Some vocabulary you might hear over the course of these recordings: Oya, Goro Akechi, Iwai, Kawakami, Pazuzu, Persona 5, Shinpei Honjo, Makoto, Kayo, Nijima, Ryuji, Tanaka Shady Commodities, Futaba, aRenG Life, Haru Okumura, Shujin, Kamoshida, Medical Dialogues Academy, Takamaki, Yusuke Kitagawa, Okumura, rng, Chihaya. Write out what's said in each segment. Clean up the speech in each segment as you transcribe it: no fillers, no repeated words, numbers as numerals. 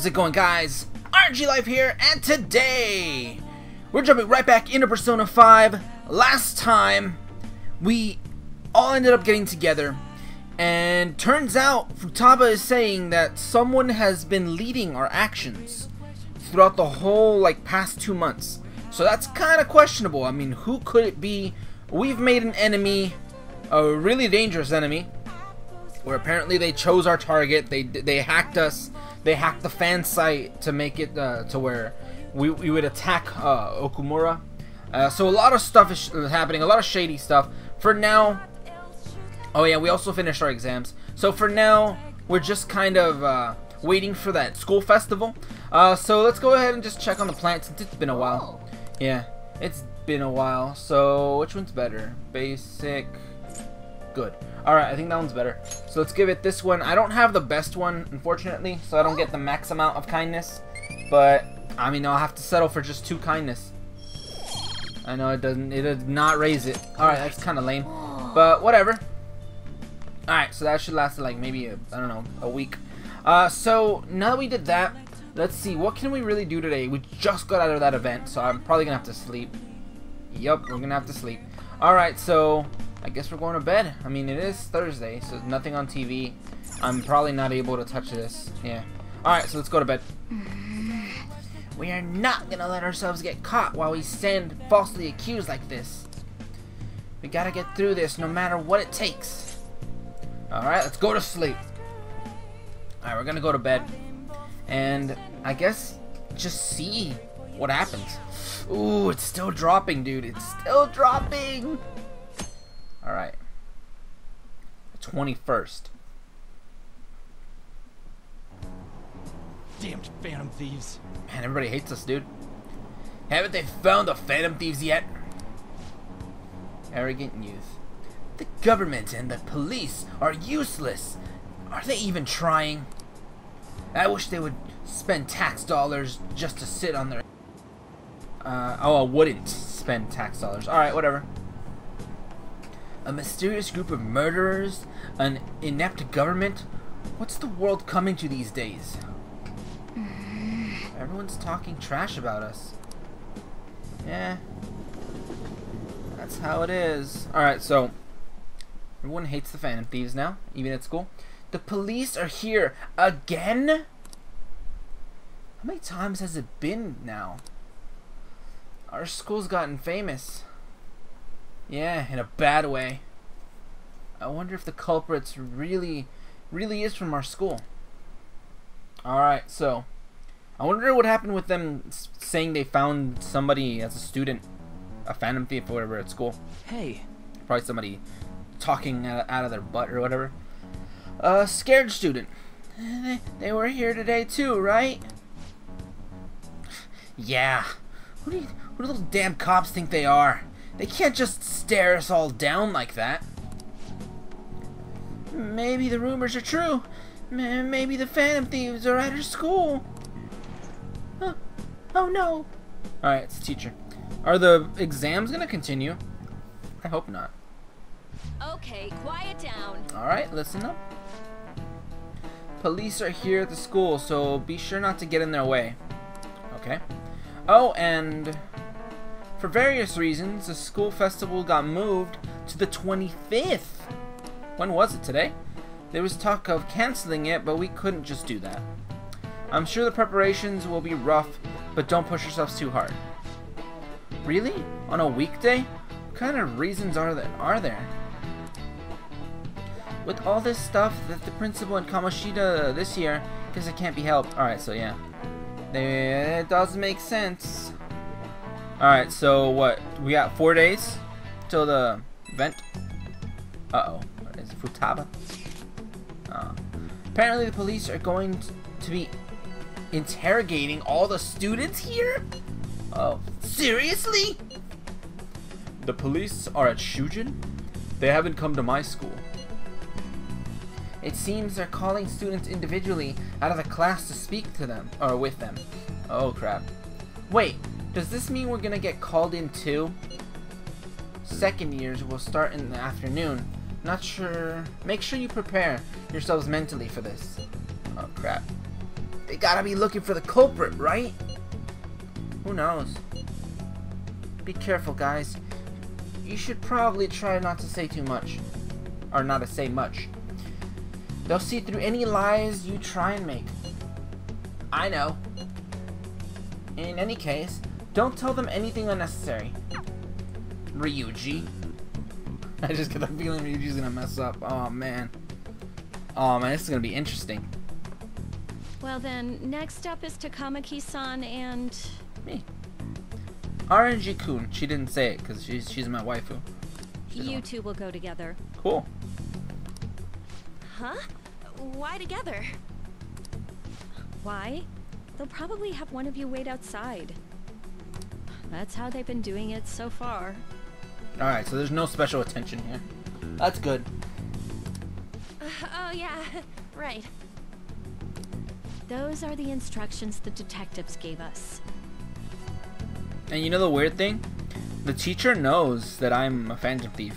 How's it going, guys? RNG Life here, and today we're jumping right back into Persona 5. Last time we all ended up getting together, and turns out Futaba is saying that someone has been leading our actions throughout the whole past 2 months. So that's kind of questionable. I mean, who could it be? We've made an enemy, a really dangerous enemy, where apparently they chose our target. They hacked us. They hacked the fan site to make it to where we would attack Okumura. So a lot of stuff is happening, a lot of shady stuff. For now, oh yeah, we also finished our exams. So for now, we're just kind of waiting for that school festival. So let's go ahead and just check on the plant since it's been a while. Yeah, it's been a while. So which one's better? Basic. Good. Alright, I think that one's better. So let's give it this one. I don't have the best one, unfortunately, so I don't get the max amount of kindness. But, I mean, I'll have to settle for just 2 kindness. I know it does not raise it. Alright, that's kind of lame. But, whatever. Alright, so that should last like maybe, I don't know, a week. So, now that we did that, let's see, what can we really do today? We just got out of that event, so I'm probably going to have to sleep. Yup, we're going to have to sleep. Alright, so I guess we're going to bed. I mean, it is Thursday, so nothing on TV. I'm probably not able to touch this. Yeah. Alright, so let's go to bed. We are not gonna let ourselves get caught while we stand falsely accused like this. We gotta get through this no matter what it takes. Alright, let's go to sleep. Alright, we're gonna go to bed. And I guess just see what happens. Ooh, it's still dropping, dude. It's still dropping! Alright, the 21st. Damned Phantom Thieves. Man, everybody hates us, dude. Haven't they found the Phantom Thieves yet? Arrogant youth. The government and the police are useless. Are they even trying? I wish they would spend tax dollars just to sit on their... oh, I wouldn't spend tax dollars. Alright, whatever. A mysterious group of murderers, an inept government. What's the world coming to these days? Everyone's talking trash about us. Yeah. That's how it is. Alright, so everyone hates the Phantom Thieves now, even at school. The police are here again? How many times has it been now? Our school's gotten famous. Yeah, in a bad way. I wonder if the culprits really is from our school. Alright, so I wonder what happened with them saying they found somebody as a student, a Phantom Thief or whatever at school. Hey. Probably somebody talking out of their butt or whatever. A scared student. They were here today too, right? Yeah. Who do those damn cops think they are? They can't just stare us all down like that. Maybe the rumors are true. Maybe the Phantom Thieves are at her school. Huh. Oh no. Alright, it's the teacher. Are the exams gonna continue? I hope not. Okay, quiet down. Alright, listen up. Police are here at the school, so be sure not to get in their way. Okay. Oh, and for various reasons, the school festival got moved to the 25th. When was it today? There was talk of canceling it, but we couldn't just do that. I'm sure the preparations will be rough, but don't push yourselves too hard. Really? On a weekday? What kind of reasons are there? With all this stuff that the principal and Kamoshida this year, because it can't be helped. Alright, so yeah. It does make sense. Alright, so what? We got 4 days till the event. Uh-oh. What is it? Futaba? Oh. Apparently the police are going to be interrogating all the students here? Oh. Seriously? The police are at Shujin? They haven't come to my school. It seems they're calling students individually out of the class to speak to them, or with them. Oh, crap. Wait. Does this mean we're gonna get called in too? Second years will start in the afternoon. Not sure. Make sure you prepare yourselves mentally for this. Oh crap. They gotta be looking for the culprit, right? Who knows? Be careful, guys. You should probably try not to say too much. Or not to say much. They'll see through any lies you try and make. I know. In any case, don't tell them anything unnecessary. Ryuji. I just get the feeling Ryuji's gonna mess up. Oh man. Oh man, this is gonna be interesting. Well then, next up is Takamaki-san and... me. RNG-kun. She didn't say it because she's my waifu. You two will go together. Cool. Huh? Why together? Why? They'll probably have one of you wait outside. That's how they've been doing it so far. Alright, so there's no special attention here. That's good. Oh yeah, right. Those are the instructions the detectives gave us. And you know the weird thing? The teacher knows that I'm a phantom thief,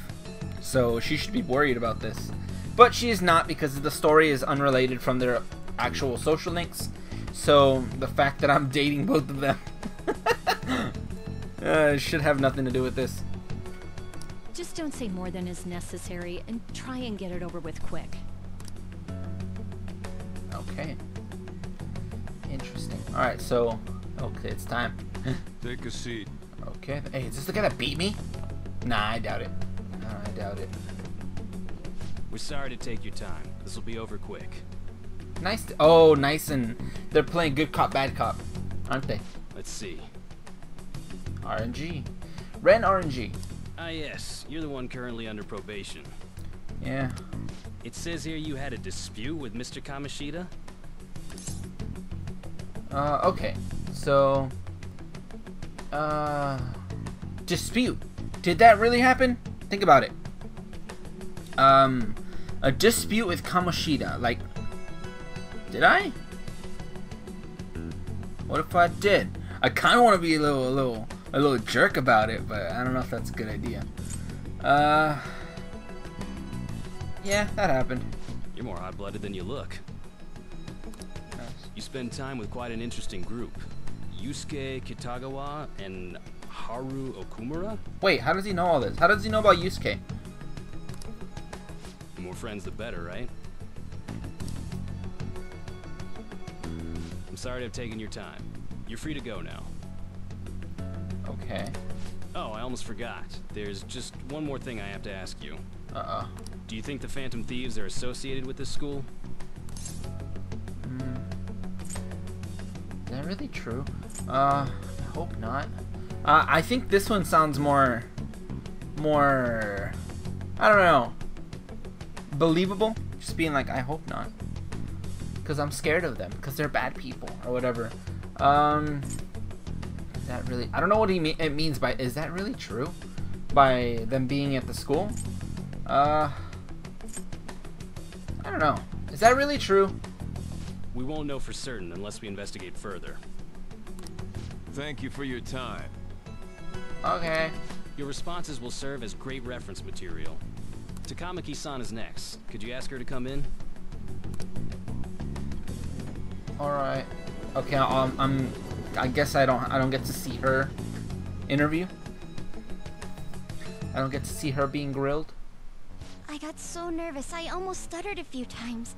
so she should be worried about this. But she is not, because the story is unrelated from their actual social links. So the fact that I'm dating both of them should have nothing to do with this. Just don't say more than is necessary and try and get it over with quick. Okay. Interesting. Alright, so... okay, it's time. Take a seat. Okay. Hey, is this the guy that beat me? Nah, I doubt it. I doubt it. We're sorry to take your time. This will be over quick. Nice. Oh, nice, and they're playing good cop, bad cop, aren't they? Let's see. RNG. Ren RNG. Ah, yes. You're the one currently under probation. Yeah. It says here you had a dispute with Mr. Kamoshida? Okay. So... dispute. Did that really happen? Think about it. A dispute with Kamoshida. Like... did I? What if I did? I kind of want to be a little jerk about it, but I don't know if that's a good idea. Yeah, that happened. You're more hot-blooded than you look. Nice. You spend time with quite an interesting group. Yusuke Kitagawa and Haru Okumura? Wait, how does he know all this? How does he know about Yusuke? The more friends, the better, right? I'm sorry to have taken your time. You're free to go now. Okay. Oh, I almost forgot. There's just one more thing I have to ask you. Uh-oh. Do you think the Phantom Thieves are associated with this school? Is that really true? I hope not. I think this one sounds more... I don't know. Believable? Just being like, I hope not. Because I'm scared of them, because they're bad people, or whatever. Is that really... I don't know what it means by... is that really true? By them being at the school? I don't know. Is that really true? We won't know for certain unless we investigate further. Thank you for your time. Okay. Your responses will serve as great reference material. Takamaki-san is next. Could you ask her to come in? Alright. Okay, I guess I don't get to see her interview. I don't get to see her being grilled. I got so nervous, I almost stuttered a few times.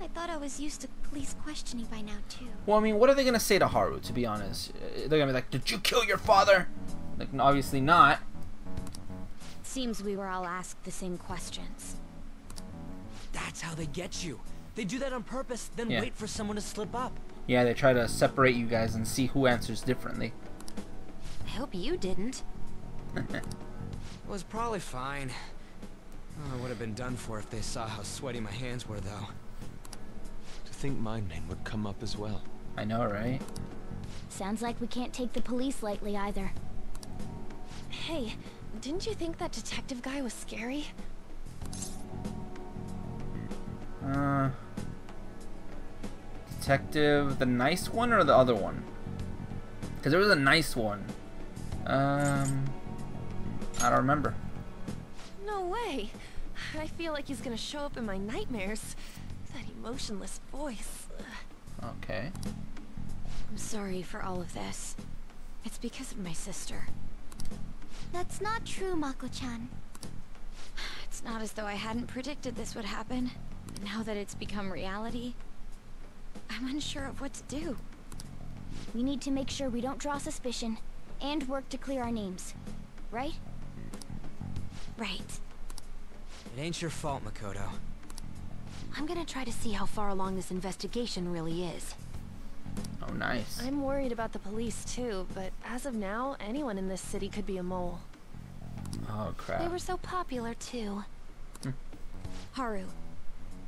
I thought I was used to police questioning by now, too. Well, I mean, what are they gonna say to Haru, to be honest? They're gonna be like, did you kill your father? Like, obviously not. It seems we were all asked the same questions. That's how they get you. They do that on purpose, then wait for someone to slip up. Yeah, they try to separate you guys and see who answers differently. I hope you didn't. It was probably fine. Oh, I would have been done for if they saw how sweaty my hands were, though. To think my name would come up as well. I know, right? Sounds like we can't take the police lightly either. Hey, didn't you think that detective guy was scary? Detective, the nice one or the other one? Because there was a nice one. I don't remember. No way. I feel like he's gonna show up in my nightmares. That emotionless voice. Okay. I'm sorry for all of this. It's because of my sister. That's not true, Mako-chan. It's not as though I hadn't predicted this would happen. But now that it's become reality, I'm unsure of what to do. We need to make sure we don't draw suspicion and work to clear our names. Right? Right. It ain't your fault, Makoto. I'm gonna try to see how far along this investigation really is. Oh, nice. I'm worried about the police too, but as of now, anyone in this city could be a mole. Oh, crap. They were so popular too. Haru,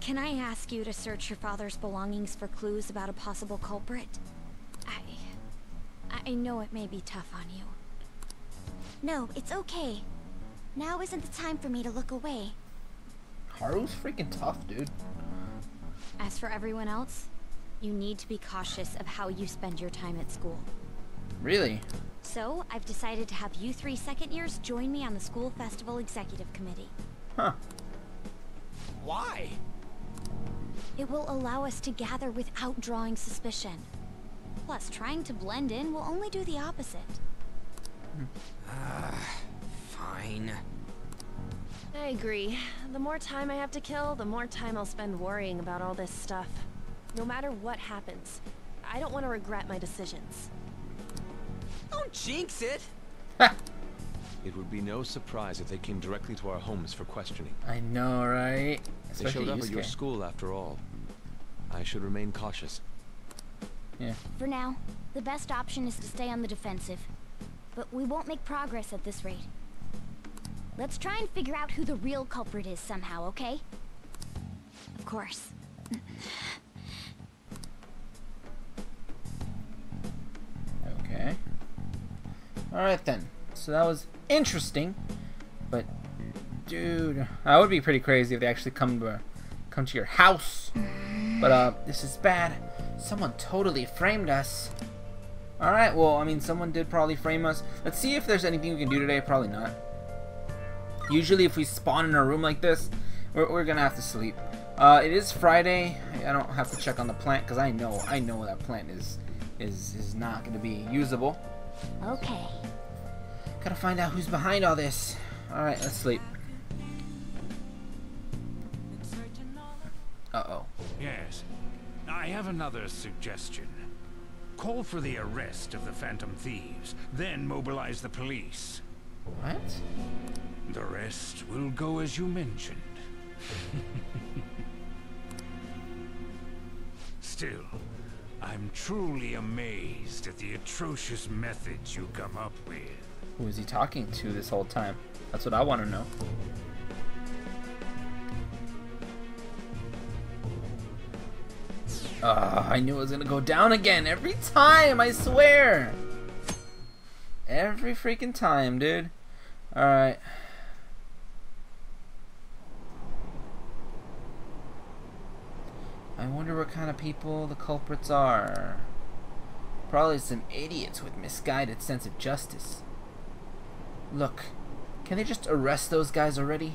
can I ask you to search your father's belongings for clues about a possible culprit? I know it may be tough on you. No, it's okay. Now isn't the time for me to look away. Haru's freaking tough, dude. As for everyone else, you need to be cautious of how you spend your time at school. Really? So, I've decided to have you three second-years join me on the school festival executive committee. Huh. Why? It will allow us to gather without drawing suspicion. Plus, trying to blend in will only do the opposite. Fine. I agree. The more time I have to kill, the more time I'll spend worrying about all this stuff. No matter what happens, I don't want to regret my decisions. Don't jinx it! It would be no surprise if they came directly to our homes for questioning. I know, right? They showed up at your school after all. I should remain cautious. Yeah. For now, the best option is to stay on the defensive. But we won't make progress at this rate. Let's try and figure out who the real culprit is somehow, okay? Of course. Okay. Alright then. So that was interesting. But, dude, that would be pretty crazy if they actually come to your house. But, this is bad. Someone totally framed us. Alright, well, I mean, someone did probably frame us. Let's see if there's anything we can do today. Probably not. Usually, if we spawn in a room like this, we're gonna have to sleep. It is Friday. I don't have to check on the plant because I know that plant is not gonna be usable. Okay. Gotta find out who's behind all this. Alright, let's sleep. Uh-oh. Yes. I have another suggestion. Call for the arrest of the Phantom Thieves, then mobilize the police. What? The rest will go as you mentioned. Still, I'm truly amazed at the atrocious methods you come up with. Who is he talking to this whole time? That's what I want to know. I knew it was gonna go down again every time, I swear! Every freaking time, dude. Alright. I wonder what kind of people the culprits are. Probably some idiots with misguided sense of justice. Look, can they just arrest those guys already?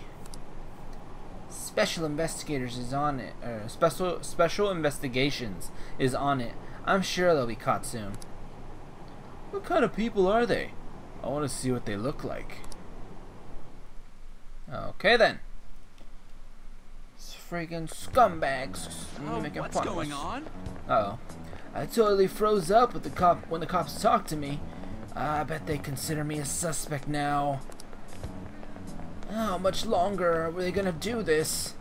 Special investigators is on it. Special investigations is on it. I'm sure they'll be caught soon. What kind of people are they? I want to see what they look like. Okay then. It's freaking scumbags. What's going on? Uh oh. I totally froze up with the cop when the cops talked to me. I bet they consider me a suspect now. How much longer were they gonna do this?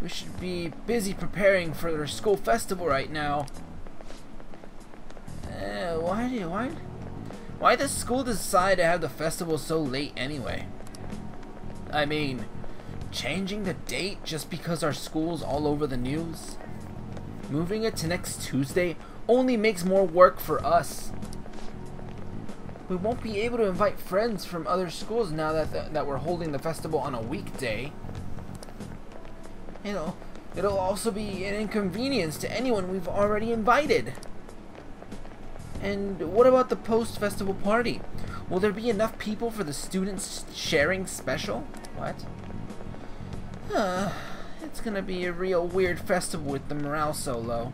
We should be busy preparing for their school festival right now. Why does school decide to have the festival so late anyway? I mean, changing the date just because our school's all over the news? Moving it to next Tuesday only makes more work for us. We won't be able to invite friends from other schools now that we're holding the festival on a weekday. You know, it'll also be an inconvenience to anyone we've already invited. And what about the post-festival party? Will there be enough people for the students sharing special? What? It's gonna be a real weird festival with the morale so low.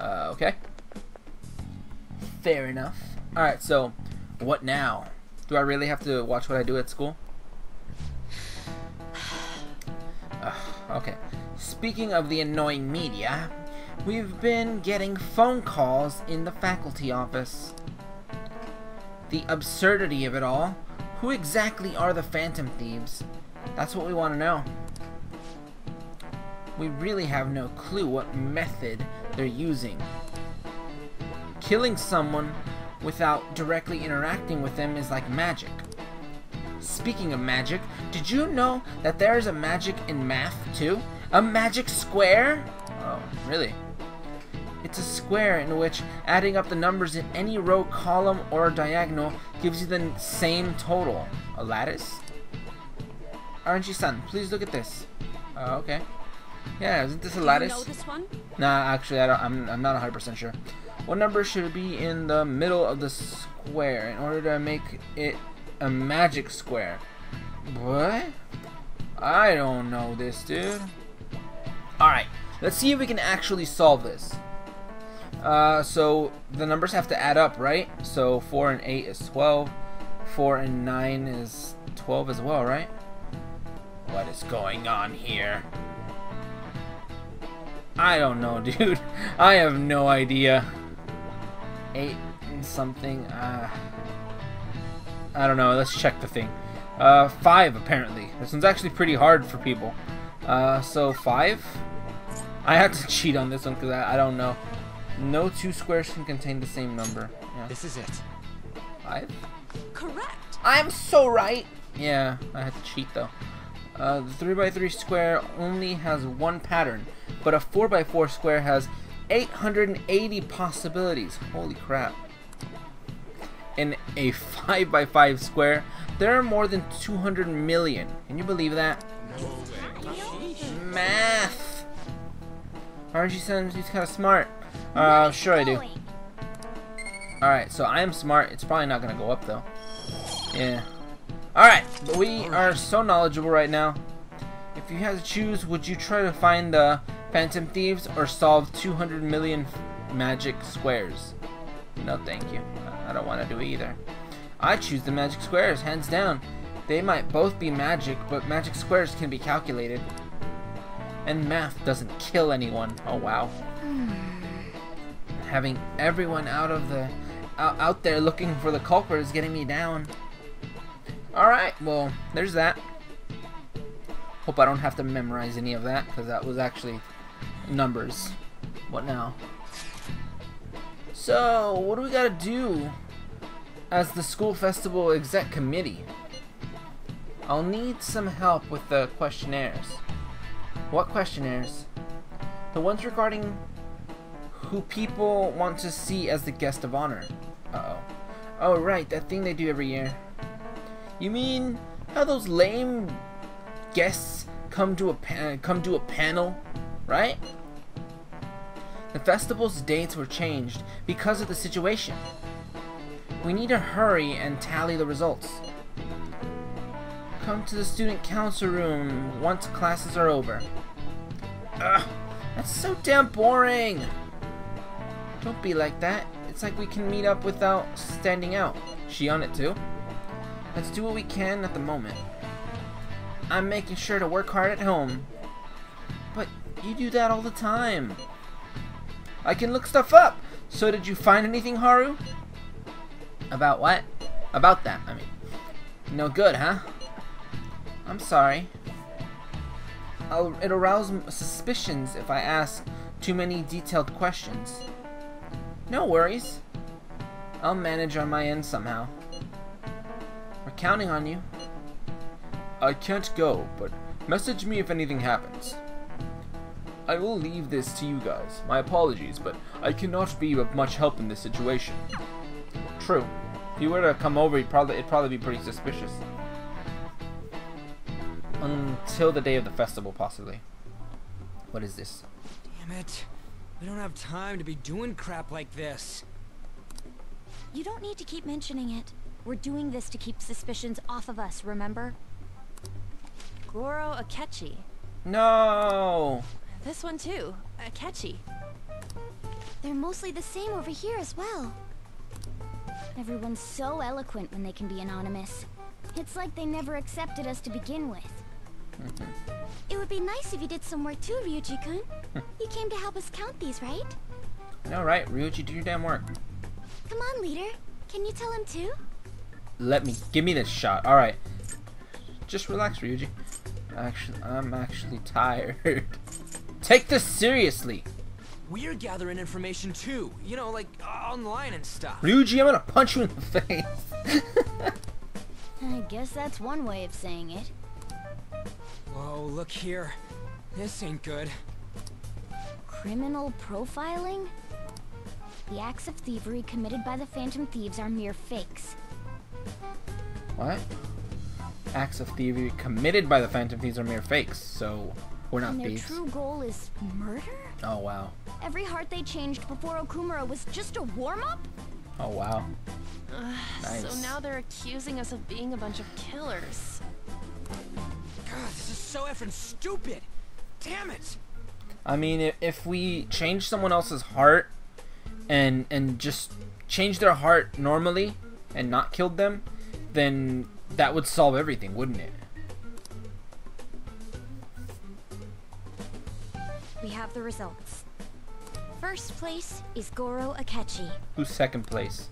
Okay. Fair enough. Alright, so what now? Do I really have to watch what I do at school? Okay. Speaking of the annoying media, we've been getting phone calls in the faculty office. The absurdity of it all. Who exactly are the Phantom Thieves? That's what we want to know. We really have no clue what method they're using. Killing someone without directly interacting with them is like magic. Speaking of magic, did you know that there is a magic in math too? A magic square? Oh, really? It's a square in which adding up the numbers in any row, column, or diagonal gives you the same total. A lattice? Arenji-san, please look at this. Okay. Yeah, isn't this a lattice? Do you know this one? Nah, actually, I'm not 100% sure. What number should be in the middle of the square in order to make it a magic square? What? I don't know this, dude. Alright, let's see if we can actually solve this. So the numbers have to add up, right? So 4 and 8 is 12. 4 and 9 is 12 as well, right? What is going on here? I don't know, dude. I have no idea. 8 and something. I don't know. Let's check the thing. 5, apparently. This one's actually pretty hard for people. So 5. I had to cheat on this one because I don't know. No two squares can contain the same number. Yeah. This is it. 5? Correct. I'm so right. Yeah, I had to cheat though. The 3x3 square only has one pattern, but a 4x4 square has 880 possibilities. Holy crap. In a 5x5 square, there are more than 200 million. Can you believe that? No way. Math! Aren't you saying he's kind of smart? Sure I do. Alright, so I am smart. It's probably not going to go up though. Yeah. Alright, but we are so knowledgeable right now. If you had to choose, would you try to find the Phantom Thieves or solve 200 million magic squares? No thank you. I don't want to do either. I choose the magic squares, hands down. They might both be magic, but magic squares can be calculated. And math doesn't kill anyone. Oh wow. Having everyone out there looking for the culprit is getting me down. Alright, well, there's that. Hope I don't have to memorize any of that, because that was actually numbers. What now? So, what do we gotta do as the school festival exec committee? I'll need some help with the questionnaires. What questionnaires? The ones regarding who people want to see as the guest of honor. Uh-oh. Oh, right, that thing they do every year. You mean how those lame guests come to a panel, right? The festival's dates were changed because of the situation. We need to hurry and tally the results. Come to the student council room once classes are over. Ugh, that's so damn boring. Don't be like that. It's like we can meet up without standing out. She on it too? Let's do what we can at the moment. I'm making sure to work hard at home. But you do that all the time. I can look stuff up. So did you find anything, Haru? About what? About that, I mean. No good, huh? I'm sorry. It'll rouse suspicions if I ask too many detailed questions. No worries. I'll manage on my end somehow. We're counting on you. I can't go, but message me if anything happens. I will leave this to you guys. My apologies, but I cannot be of much help in this situation. True. If you were to come over, it'd probably be pretty suspicious. Until the day of the festival, possibly. What is this? Damn it. We don't have time to be doing crap like this. You don't need to keep mentioning it. We're doing this to keep suspicions off of us, remember? Goro Akechi. No! This one too. Akechi. They're mostly the same over here as well. Everyone's so eloquent when they can be anonymous. It's like they never accepted us to begin with. Mm-hmm. It would be nice if you did some work too, Ryuji-kun. You came to help us count these, right? All right, Ryuji, do your damn work. Come on, leader. Can you tell him too? Give me this shot. All right. Just relax, Ryuji. I'm actually tired. Take this seriously. We're gathering information too. You know, like online and stuff. Ryuji, I'm gonna punch you in the face. I guess that's one way of saying it. Whoa, look here. This ain't good. Criminal profiling? The acts of thievery committed by the Phantom Thieves are mere fakes. What? Acts of thievery committed by the Phantom Thieves are mere fakes, so we're not thieves. Their true goal is murder? Oh, wow. Every heart they changed before Okumura was just a warm-up? Oh, wow. Nice. So now they're accusing us of being a bunch of killers. God, this is so effing stupid! Damn it! I mean, if we change someone else's heart, and just change their heart normally and not killed them, then that would solve everything, wouldn't it? We have the results. First place is Goro Akechi. Who's second place?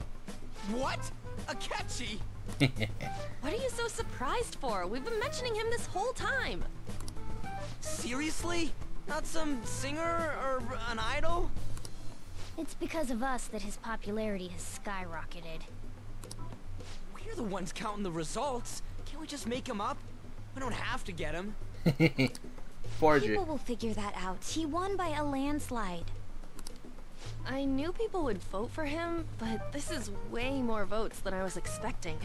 What? Akechi? What are you so surprised for? We've been mentioning him this whole time. Seriously? Not some singer or an idol? It's because of us that his popularity has skyrocketed. We're the ones counting the results. Can't we just make him up? We don't have to get him. People will figure that out. He won by a landslide. I knew people would vote for him, but this is way more votes than I was expecting.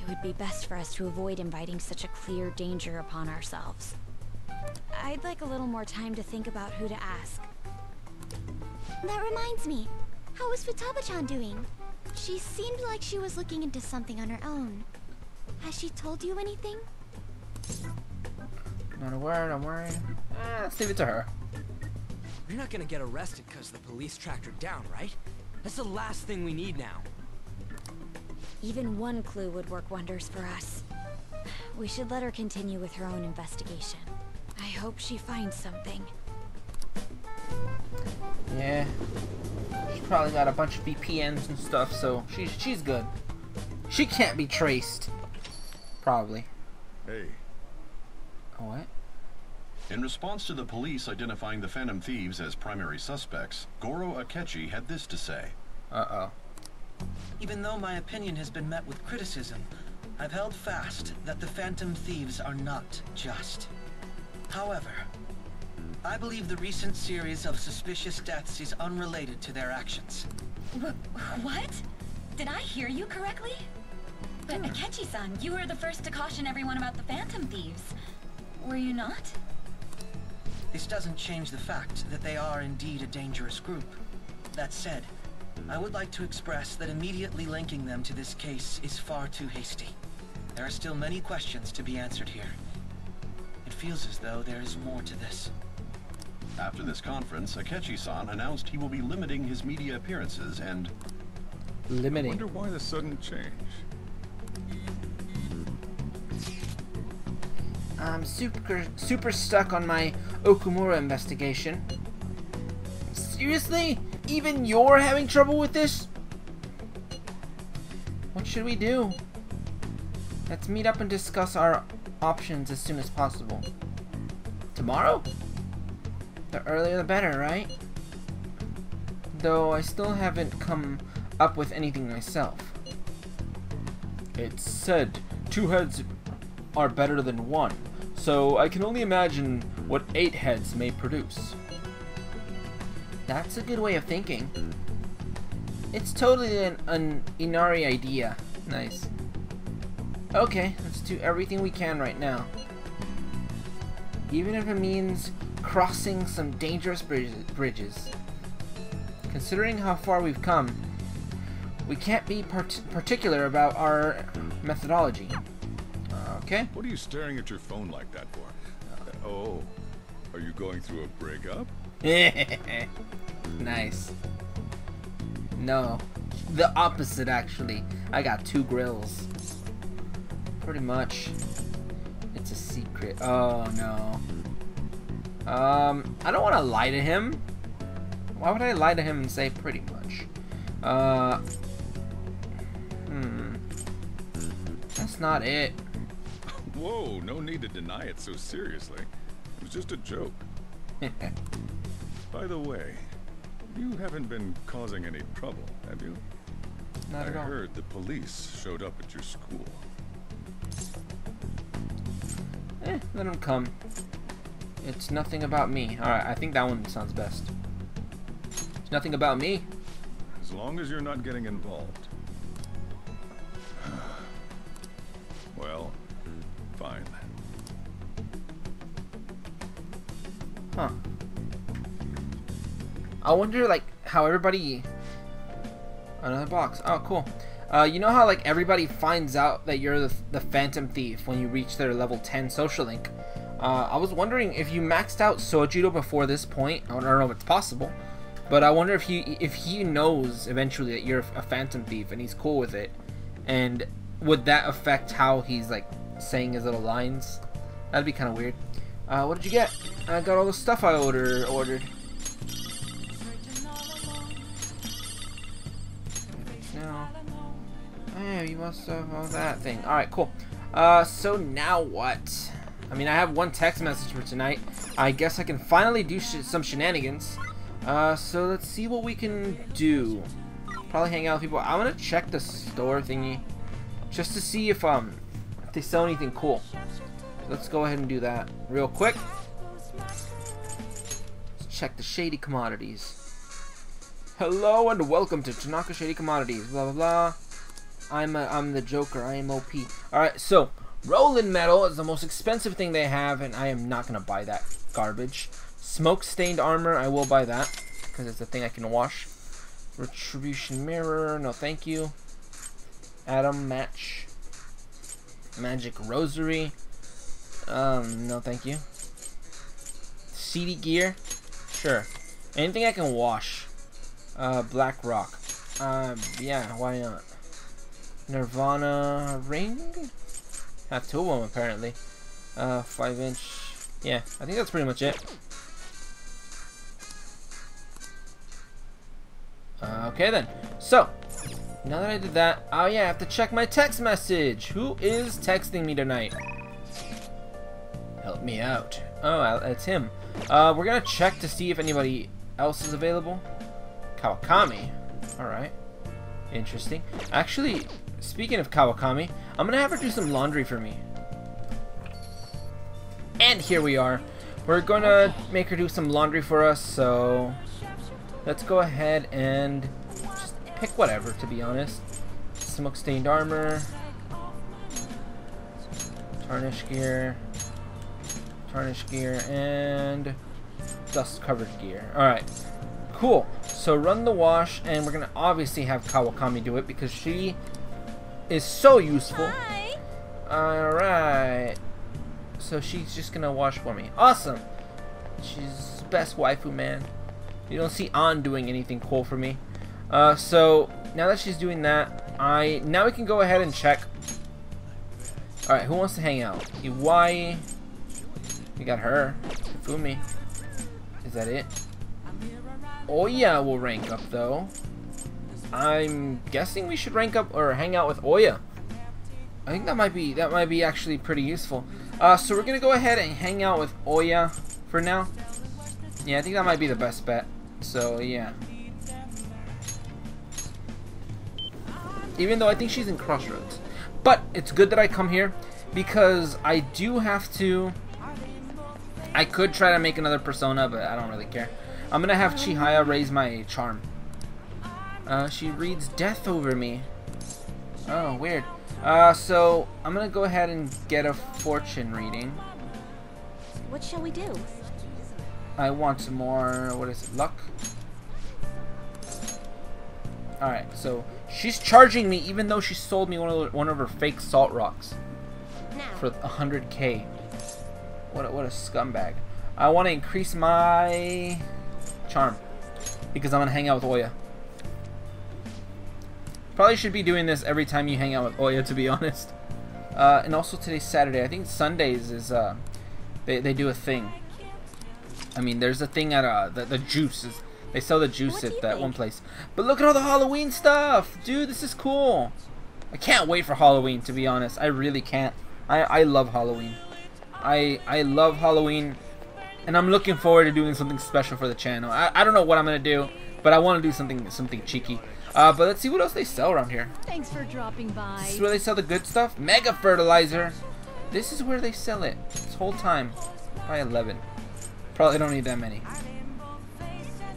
It would be best for us to avoid inviting such a clear danger upon ourselves. I'd like a little more time to think about who to ask. That reminds me, how was Futaba-chan doing? She seemed like she was looking into something on her own. Has she told you anything? Not a word, I'm worried. Leave it to her. You're not gonna get arrested because the police tracked her down, right? That's the last thing we need now. Even one clue would work wonders for us. We should let her continue with her own investigation. I hope she finds something. Yeah, she probably got a bunch of VPNs and stuff, so she's good. She can't be traced, probably. Hey. What? In response to the police identifying the Phantom Thieves as primary suspects, Goro Akechi had this to say. Even though my opinion has been met with criticism, I've held fast that the Phantom Thieves are not just. However, I believe the recent series of suspicious deaths is unrelated to their actions. What? Did I hear you correctly? But Akechi-san, you were the first to caution everyone about the Phantom Thieves. Were you not? This doesn't change the fact that they are indeed a dangerous group. That said, I would like to express that immediately linking them to this case is far too hasty. There are still many questions to be answered here. It feels as though there is more to this. After this conference, Akechi-san announced he will be limiting his media appearances and... Limiting. I wonder why the sudden change. I'm super stuck on my Okumura investigation. Seriously? Even you're having trouble with this? What should we do? Let's meet up and discuss our options as soon as possible. Tomorrow? The earlier the better, right? Though I still haven't come up with anything myself. It's said, two heads are better than one, so I can only imagine what 8 heads may produce. That's a good way of thinking. It's totally an Inari idea. Nice. Okay, let's do everything we can right now. Even if it means crossing some dangerous bridges. Considering how far we've come, we can't be particular about our methodology. Okay. What are you staring at your phone like that for? Are you going through a breakup? Nice. No, the opposite actually. I got two grills. Pretty much. It's a secret. Oh no. I don't want to lie to him. Why would I lie to him and say pretty much? That's not it. Whoa, no need to deny it so seriously. It was just a joke. By the way, you haven't been causing any trouble, have you? Not at all. I heard the police showed up at your school. Eh, let them come. It's nothing about me. Alright, I think that one sounds best. It's nothing about me. As long as you're not getting involved. Well, fine. Huh. I wonder, like, how everybody... Another box. Oh, cool. You know how, like, everybody finds out that you're the Phantom Thief when you reach their level 10 social link? I was wondering if you maxed out Sojiro before this point. I don't know if it's possible, but I wonder if he knows eventually that you're a Phantom Thief and he's cool with it. And would that affect how he's, like, saying his little lines? That'd be kind of weird. What did you get? I got all the stuff I ordered. Now, oh, you must have all that thing. All right, cool. So now what? I mean, I have one text message for tonight. I guess I can finally do some shenanigans. So let's see what we can do. Probably hang out with people. I want to check the store thingy just to see if they sell anything cool. Let's go ahead and do that real quick. Let's check the Shady Commodities. Hello and welcome to Tanaka Shady Commodities. Blah blah blah. I'm the Joker. I am OP. All right, so rolling metal is the most expensive thing they have, and I am not gonna buy that garbage. Smoke stained armor, I will buy that because it's the thing I can wash. Retribution mirror, no thank you. Atom match. Magic rosary. No thank you. CD gear? Sure. Anything I can wash. Black rock. Yeah, why not? Nirvana ring? Have two of them, apparently. 5-inch. Yeah, I think that's pretty much it. Okay then. So, now that I did that, oh yeah, I have to check my text message. Who is texting me tonight? Help me out. Oh, it's him. We're gonna check to see if anybody else is available. Kawakami. Alright. Interesting. Actually, speaking of Kawakami, I'm gonna have her do some laundry for me. And here we are. We're gonna make her do some laundry for us, so... Let's go ahead and just pick whatever, to be honest. Smoke-stained armor. Tarnish gear. Tarnish gear and dust-covered gear. Alright, cool. So run the wash, and we're gonna obviously have Kawakami do it because she is so useful. Alright. So she's just gonna wash for me. Awesome. She's best waifu, man. You don't see An doing anything cool for me. So now that she's doing that, now we can go ahead and check. Alright, who wants to hang out? Iwai. We got her. Fumi. Is that it? Oya will rank up though. I'm guessing we should rank up or hang out with Oya. I think that might be actually pretty useful. So we're gonna go ahead and hang out with Oya for now. Yeah, I think that might be the best bet. So yeah. Even though I think she's in Crossroads. But it's good that I come here because I do have to. I could try to make another Persona, but I don't really care. I'm gonna have Chihaya raise my charm. She reads death over me. Oh, weird. So I'm gonna go ahead and get a fortune reading. What shall we do? I want some more, what is it, luck? Alright, so she's charging me even though she sold me one of her fake salt rocks. For 100K. What a scumbag. I want to increase my charm, because I'm gonna hang out with Oya. Probably should be doing this every time you hang out with Oya, to be honest. And also today's Saturday. I think Sundays is they do a thing. I mean, there's a thing at the juices. They sell the juice at that one place. But look at all the Halloween stuff, dude. This is cool. I can't wait for Halloween, to be honest. I really can't. I love Halloween. I love Halloween, and I'm looking forward to doing something special for the channel. I don't know what I'm gonna do, but I want to do something cheeky. But let's see what else they sell around here. Thanks for dropping by. This is where they sell the good stuff. Mega fertilizer. This is where they sell it this whole time. Probably 11. Probably don't need that many.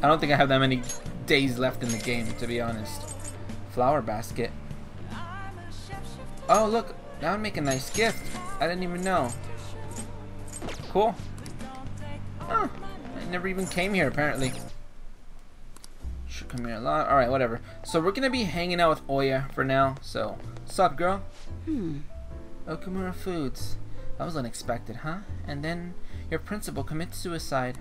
I don't think I have that many days left in the game, to be honest. Flower basket. Oh look, that would make a nice gift. I didn't even know. Cool. Huh. I never even came here, apparently. Should come here a lot. Alright, whatever. So we're gonna be hanging out with Oya for now. So, sup, girl? Okumura Foods. That was unexpected, huh? And then your principal commits suicide.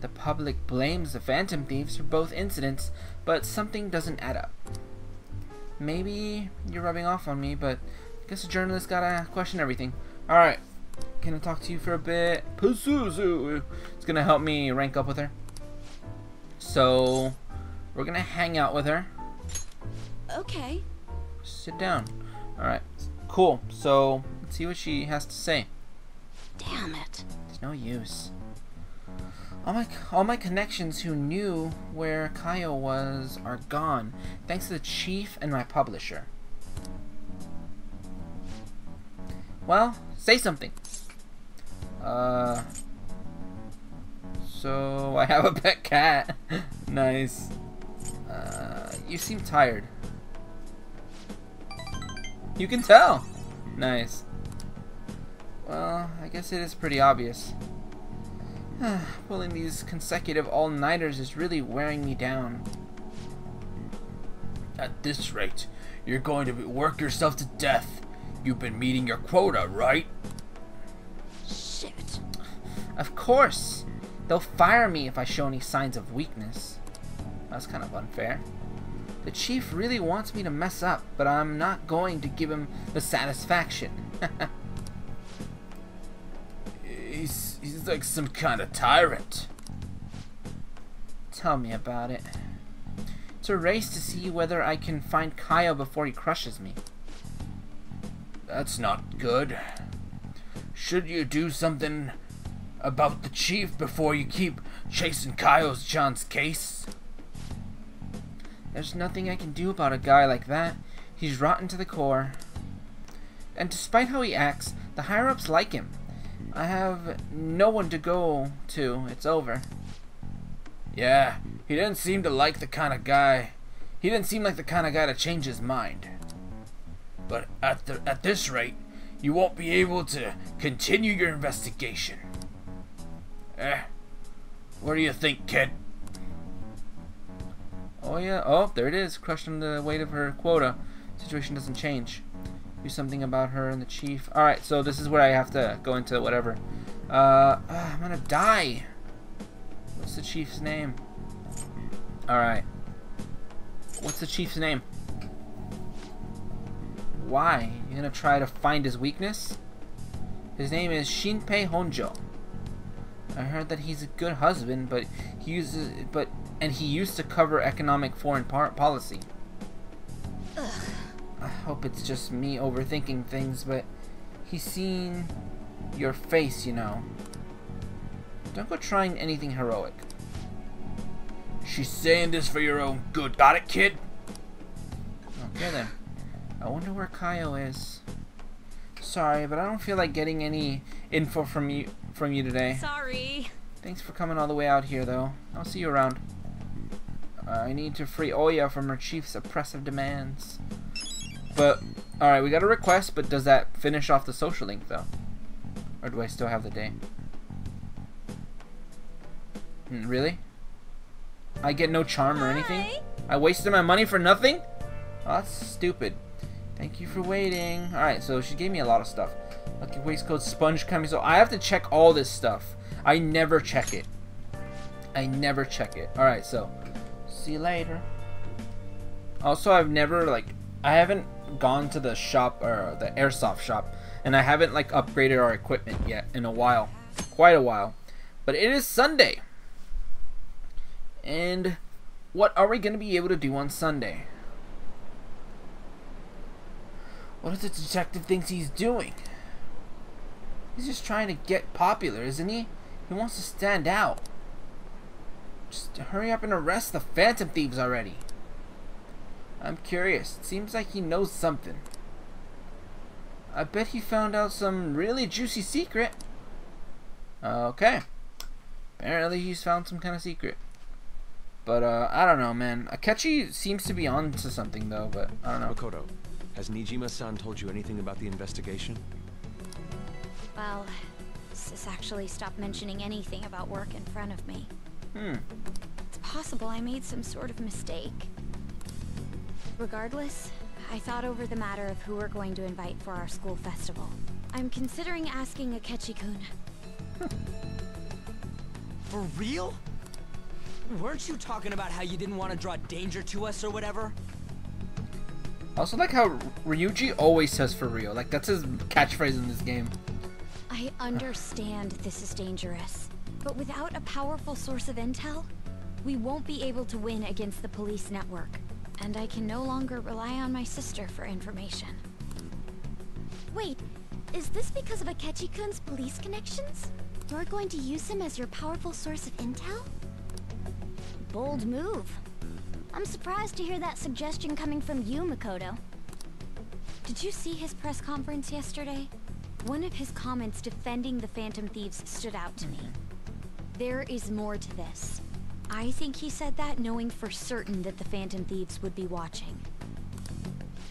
The public blames the Phantom Thieves for both incidents, but something doesn't add up. Maybe you're rubbing off on me, but I guess a journalist gotta question everything. Alright, can I talk to you for a bit? Pazuzu! It's gonna help me rank up with her. So, we're gonna hang out with her. Okay. Sit down. Alright, cool. So, let's see what she has to say. Damn it. It's no use. All my connections who knew where Kayo was are gone, thanks to the chief and my publisher. Well, say something. So I have a pet cat. Nice. You seem tired. You can tell. Nice. Well, I guess it is pretty obvious. Pulling these consecutive all-nighters is really wearing me down. At this rate, you're going to work yourself to death. You've been meeting your quota, right? Shit. Of course. They'll fire me if I show any signs of weakness. That's kind of unfair. The chief really wants me to mess up, but I'm not going to give him the satisfaction. He's like some kind of tyrant. Tell me about it. It's a race to see whether I can find Kayo before he crushes me. That's not good. Should you do something about the chief before you keep chasing Kaio-chan's case? There's nothing I can do about a guy like that. He's rotten to the core. And despite how he acts, the higher-ups like him. I have no one to go to. It's over. Yeah, he didn't seem to like the kind of guy. He didn't seem like the kind of guy to change his mind. But at this rate, you won't be able to continue your investigation. What do you think, kid? Oh yeah, oh there it is. Crushed under the weight of her quota. Situation doesn't change. Do something about her and the chief. Alright, so this is where I have to go into whatever. I'm gonna die. What's the chief's name? Alright. What's the chief's name? Why? You're gonna try to find his weakness? His name is Shinpei Honjo. I heard that he's a good husband, but he used to cover economic foreign policy. Ugh. I hope it's just me overthinking things, but he's seen your face, you know. Don't go trying anything heroic. She's saying this for your own good. Got it, kid? Okay, then. I wonder where Kayo is. Sorry, but I don't feel like getting any info from you today. Sorry. Thanks for coming all the way out here, though. I'll see you around. I need to free Oya from her chief's oppressive demands. But, alright, we got a request, but does that finish off the social link, though? Or do I still have the day? Really? I get no charm or anything? I wasted my money for nothing? Oh, that's stupid. Thank you for waiting. Alright, so she gave me a lot of stuff. Lucky waistcoat, sponge camisole. I have to check all this stuff. I never check it. I never check it. Alright, so see you later. Also, I've never, like, I haven't gone to the shop, or the airsoft shop, and I haven't, like, upgraded our equipment yet in a while, quite a while. But it is Sunday, and what are we going to be able to do on Sunday? What if the detective thinks he's doing? He's just trying to get popular, isn't he? He wants to stand out. Just hurry up and arrest the Phantom Thieves already. I'm curious. It seems like he knows something. I bet he found out some really juicy secret. Okay. Apparently he's found some kind of secret. But, I don't know, man. Akechi seems to be on to something, though, but I don't know. Makoto, has Nijima-san told you anything about the investigation? Well, Sis actually stopped mentioning anything about work in front of me. It's possible I made some sort of mistake. Regardless, I thought over the matter of who we're going to invite for our school festival. I'm considering asking Akechi-kun. For real? Weren't you talking about how you didn't want to draw danger to us or whatever? I also like how Ryuji always says for real. Like, that's his catchphrase in this game. I understand this is dangerous, but without a powerful source of intel, we won't be able to win against the police network. And I can no longer rely on my sister for information. Wait, is this because of Akechi-kun's police connections? You're going to use him as your powerful source of intel? Bold move. I'm surprised to hear that suggestion coming from you, Makoto. Did you see his press conference yesterday? One of his comments defending the Phantom Thieves stood out to me. There is more to this. I think he said that knowing for certain that the Phantom Thieves would be watching.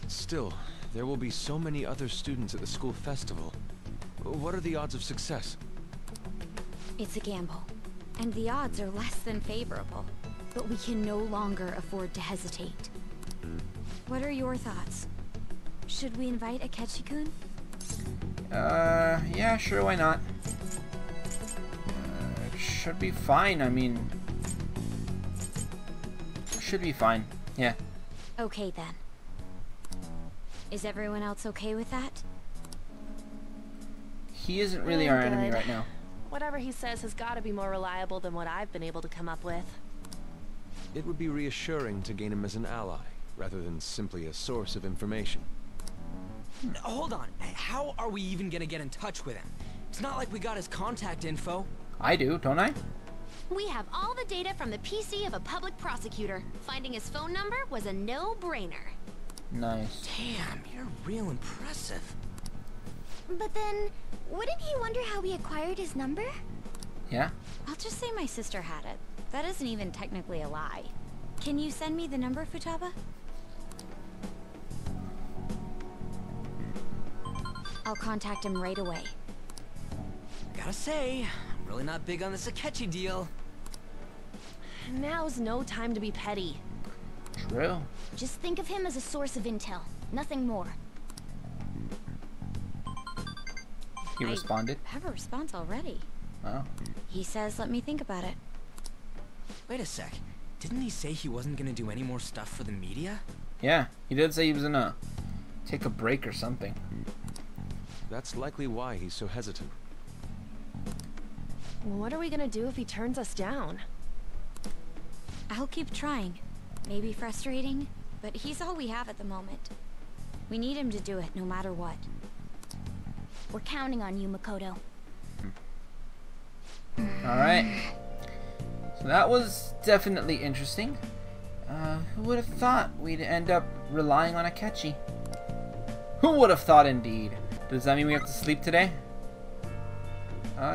Still, there will be so many other students at the school festival. What are the odds of success? It's a gamble, and the odds are less than favorable. But we can no longer afford to hesitate. What are your thoughts? Should we invite Akechi-kun? Yeah, sure, why not? It should be fine, I mean... Should be fine, yeah. Okay, then. Is everyone else okay with that? He isn't really our enemy right now. Whatever he says has got to be more reliable than what I've been able to come up with. It would be reassuring to gain him as an ally, rather than simply a source of information. Hold on, how are we even gonna get in touch with him? It's not like we got his contact info. I do, don't I? We have all the data from the PC of a public prosecutor. Finding his phone number was a no-brainer. Nice. Damn, you're real impressive. But then, wouldn't he wonder how we acquired his number? Yeah. I'll just say my sister had it. That isn't even technically a lie. Can you send me the number, Futaba? I'll contact him right away. Gotta say, I'm really not big on this Akechi deal. Now's no time to be petty. True. Just think of him as a source of intel, nothing more. He responded. I have a response already. Oh. He says, let me think about it. Wait a sec. Didn't he say he wasn't gonna do any more stuff for the media? Yeah, he did say he was gonna take a break or something. That's likely why he's so hesitant. What are we gonna do if he turns us down? I'll keep trying. Maybe frustrating, but he's all we have at the moment. We need him to do it no matter what. We're counting on you, Makoto. Alright. That was definitely interesting. Who would have thought we'd end up relying on Akechi? Who would have thought, indeed? Does that mean we have to sleep today?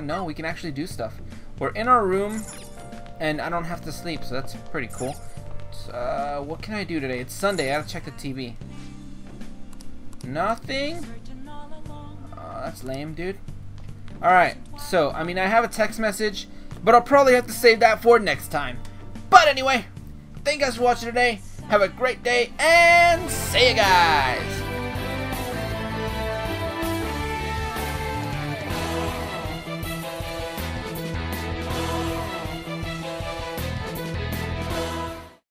No, we can actually do stuff. We're in our room, and I don't have to sleep, so that's pretty cool. What can I do today? It's Sunday, I gotta check the TV. Nothing? That's lame, dude. Alright, so, I mean, I have a text message, but I'll probably have to save that for next time. But anyway, thank you guys for watching today. Have a great day, and see you guys!